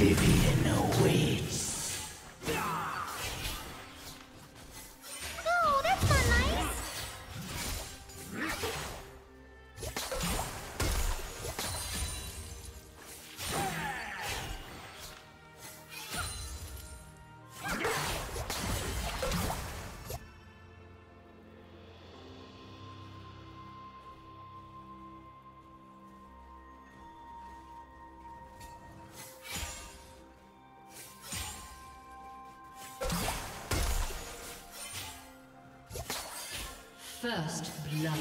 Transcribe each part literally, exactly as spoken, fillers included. Oblivion awaits. Oh, that's not nice. First blood.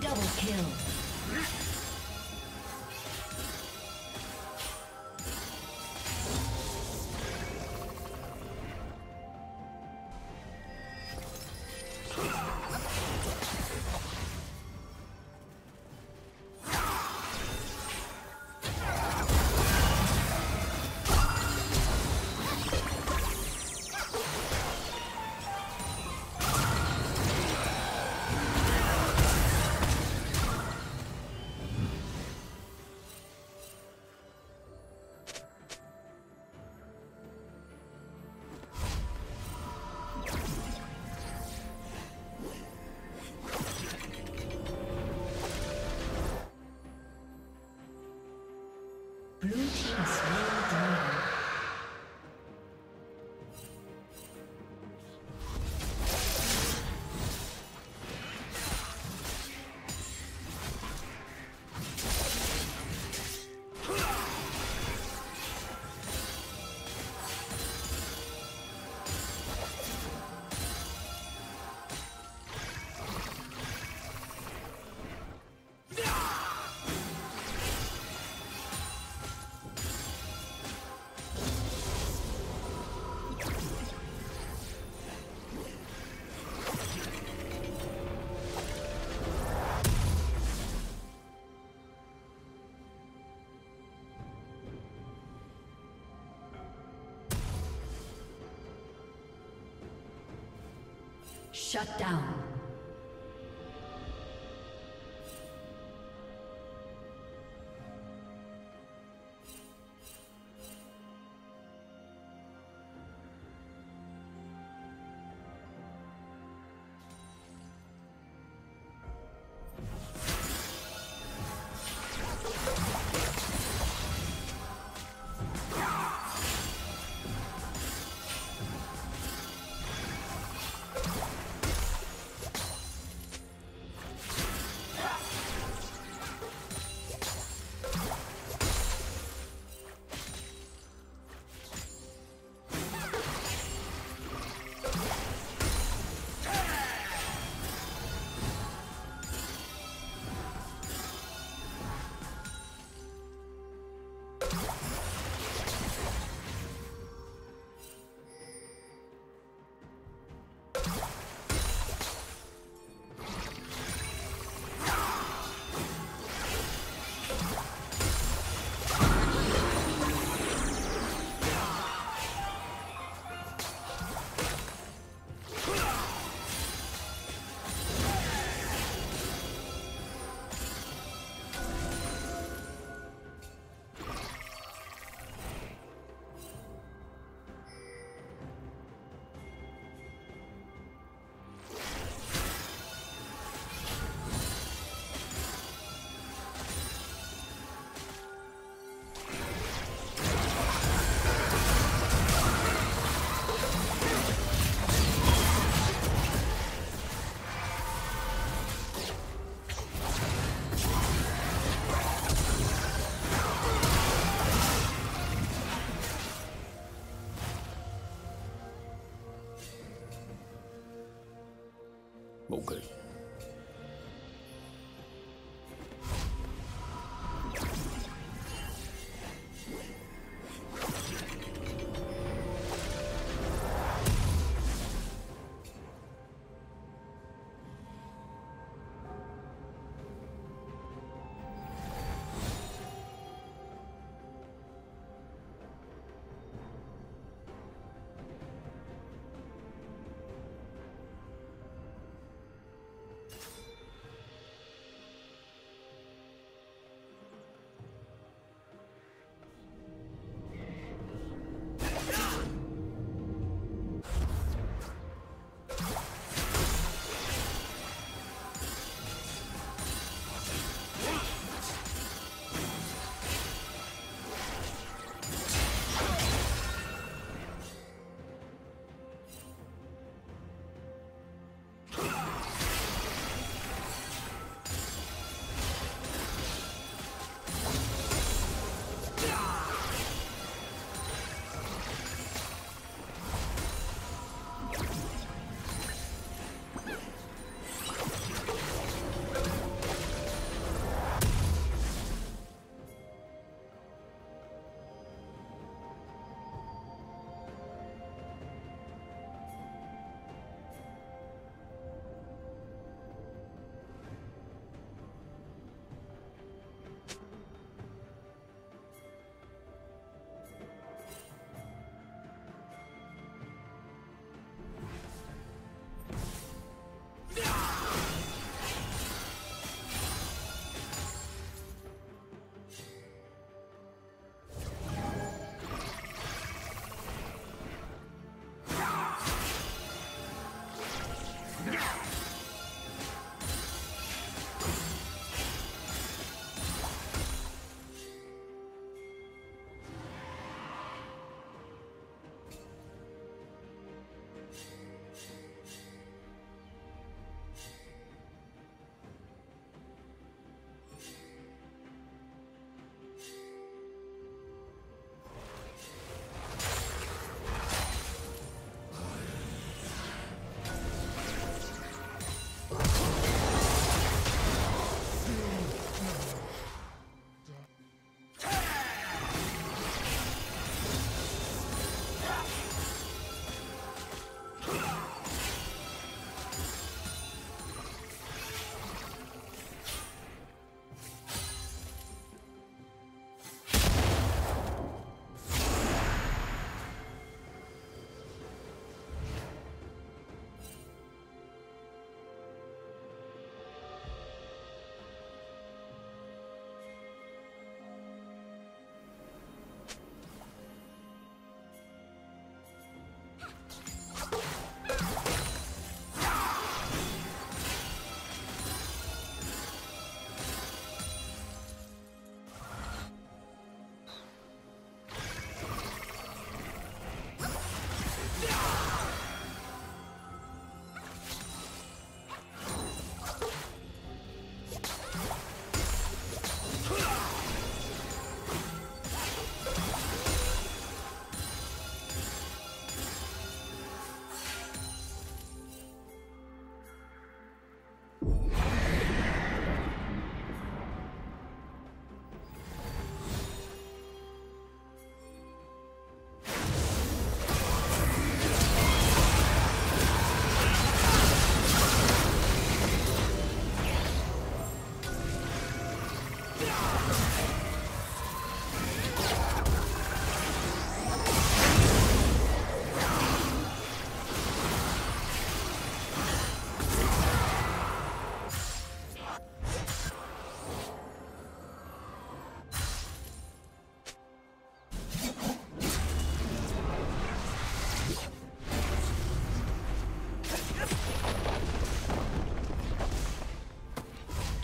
Double kill. Shut down. Mowgli.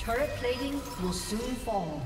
Turret plating will soon fall.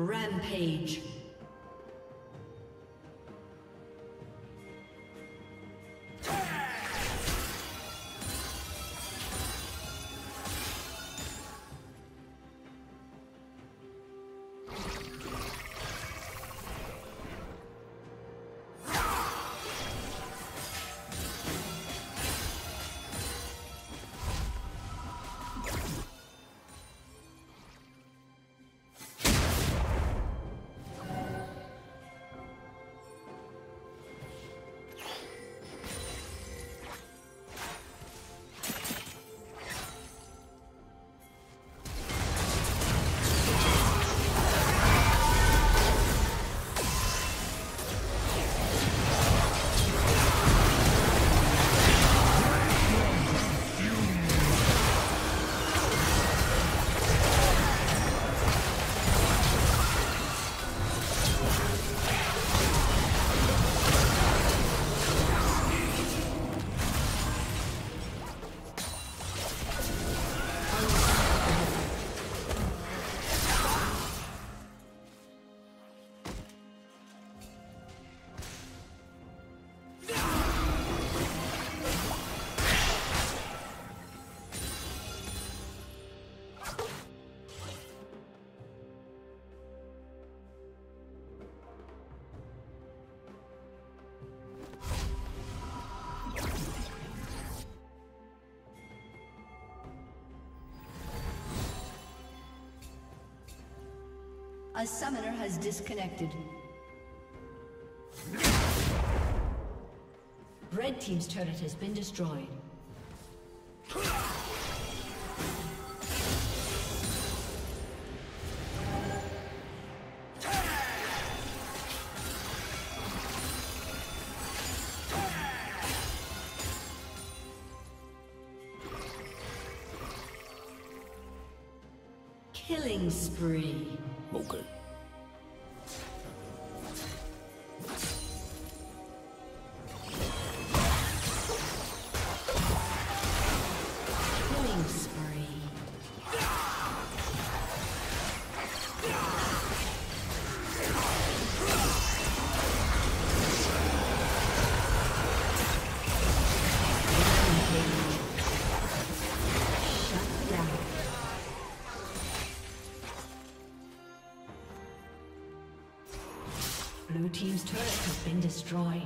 Rampage. A summoner has disconnected. Red team's turret has been destroyed. Killing spree. Okay. Blue team's turret has been destroyed.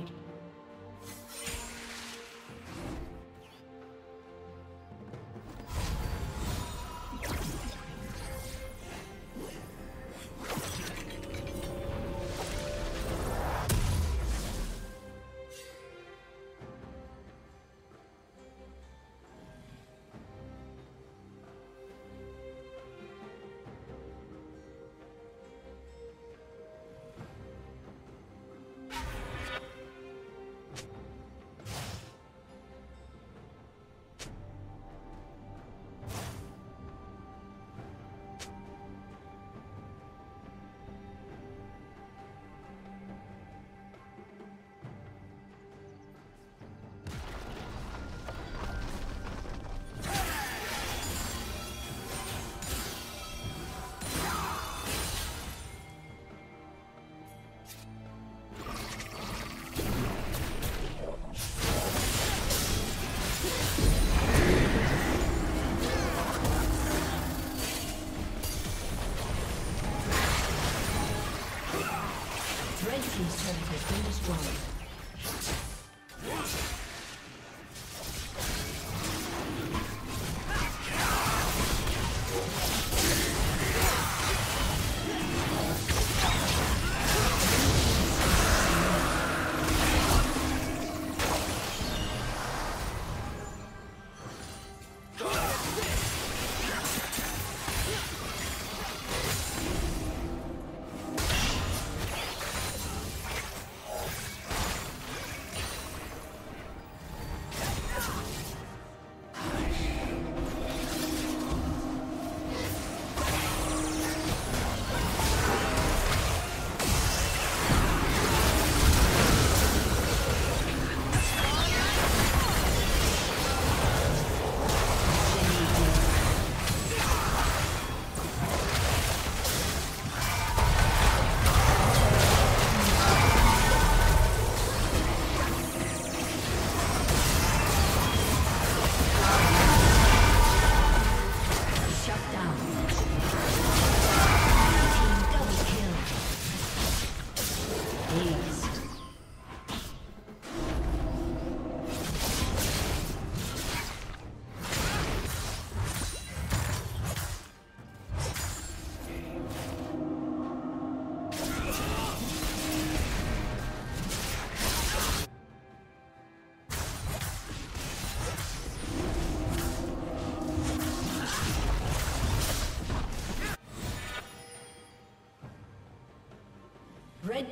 Red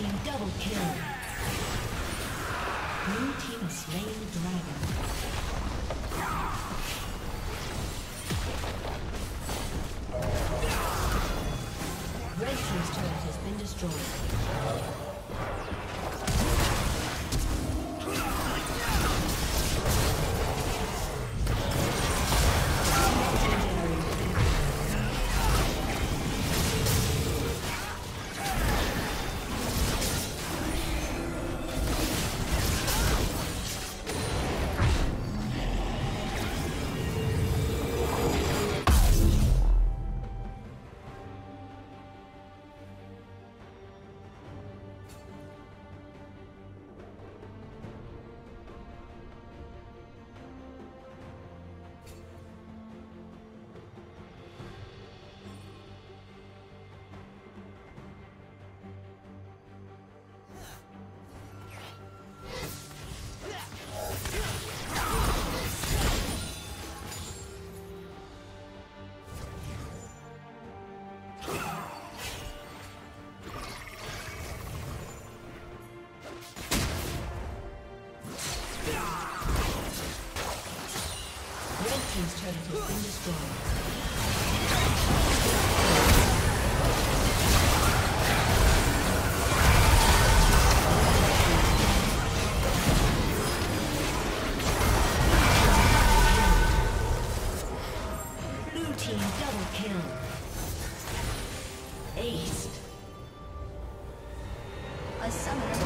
team double kill. Blue team has slain the dragon. Red team's turret has been destroyed. Summoner